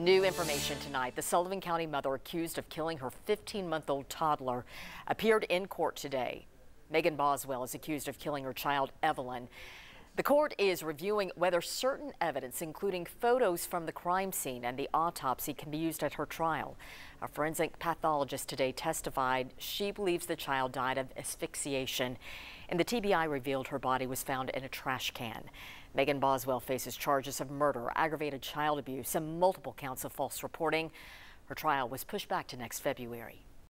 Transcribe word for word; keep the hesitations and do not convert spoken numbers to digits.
New information tonight. The Sullivan County mother accused of killing her fifteen month old toddler appeared in court today. Megan Boswell is accused of killing her child, Evelyn. The court is reviewing whether certain evidence, including photos from the crime scene and the autopsy, can be used at her trial. A forensic pathologist today testified she believes the child died of asphyxiation, and the T B I revealed her body was found in a trash can. Megan Boswell faces charges of murder, aggravated child abuse, and multiple counts of false reporting. Her trial was pushed back to next February.